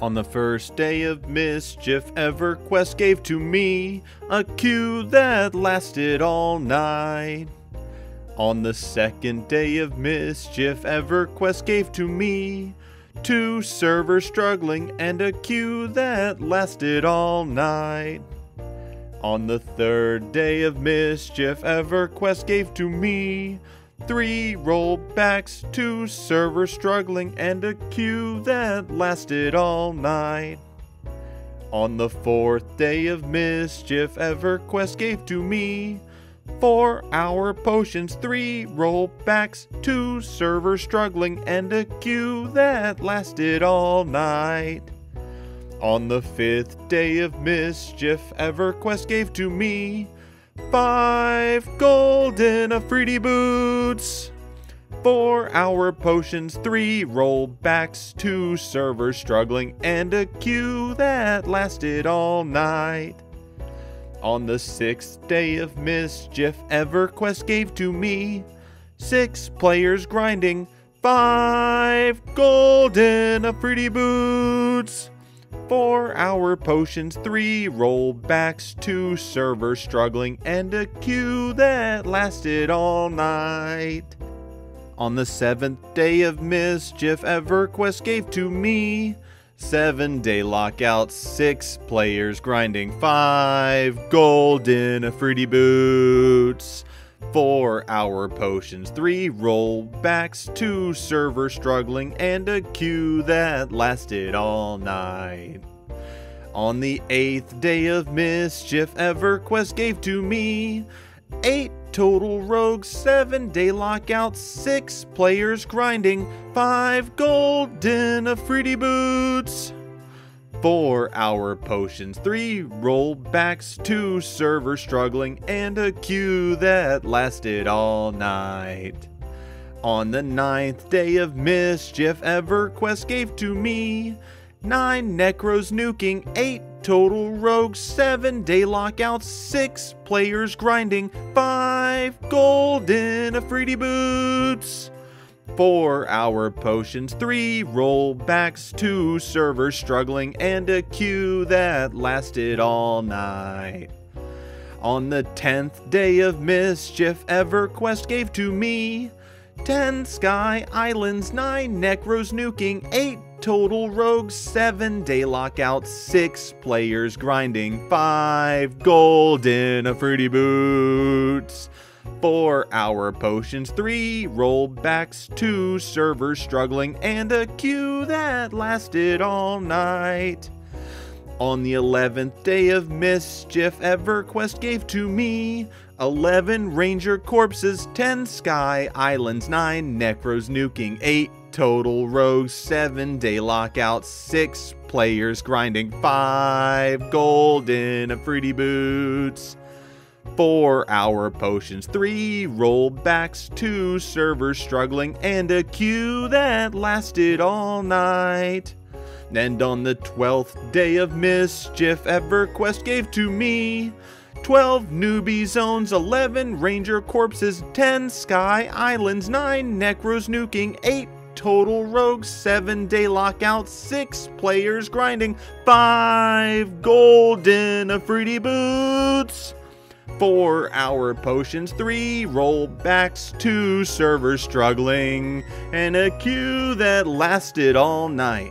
On the first day of mischief, EverQuest gave to me a cue that lasted all night. On the second day of mischief, EverQuest gave to me two servers struggling and a queue that lasted all night. On the third day of mischief, EverQuest gave to me three rollbacks, two servers struggling, and a queue that lasted all night. On the fourth day of mischief, EverQuest gave to me 4 hour potions, three rollbacks, two servers struggling, and a queue that lasted all night. On the fifth day of mischief, EverQuest gave to me 5 golden Efreeti boots, 4 hour potions, three rollbacks, two servers struggling, and a queue that lasted all night. On the sixth day of mischief, EverQuest gave to me 6 players grinding, 5 golden Efreeti boots, 4 hour potions, three rollbacks, two servers struggling, and a queue that lasted all night. On the seventh day of mischief, EverQuest gave to me 7 day lockout, 6 players grinding, 5 golden Efreeti boots, 4 hour potions, three rollbacks, two servers struggling, and a queue that lasted all night. On the 8th day of mischief, EverQuest gave to me 8 total rogues, 7 day lockout, 6 players grinding, 5 golden Efreeti boots, 4 hour potions, three rollbacks, two servers struggling, and a queue that lasted all night. On the 9th day of mischief, EverQuest gave to me 9 necros nuking, 8 total rogues, 7 day lockouts, 6 players grinding, 5 golden Efreeti boots, 4 hour potions, three rollbacks, two servers struggling, and a queue that lasted all night. On the 10th day of mischief, EverQuest gave to me 10 sky islands, 9 necros nuking, 8 total rogues, 7 day lockout, 6 players grinding, 5 golden Efreeti boots, 4 hour potions, three rollbacks, two servers struggling, and a queue that lasted all night. On the 11th day of mischief, EverQuest gave to me 11 ranger corpses, 10 sky islands, 9 necros nuking, 8 total rogues, 7 day lockout, 6 players grinding, 5 golden Efreeti boots, 4 hour potions, three rollbacks, two servers struggling, and a queue that lasted all night. And on the 12th day of mischief, EverQuest gave to me 12 newbie zones, 11 ranger corpses, 10 sky islands, 9 necros nuking, 8 total rogues, 7 day lockout, 6 players grinding, 5 golden Efreeti boots, 4 hour potions, three rollbacks, two servers struggling, and a queue that lasted all night.